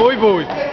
Bój, bój!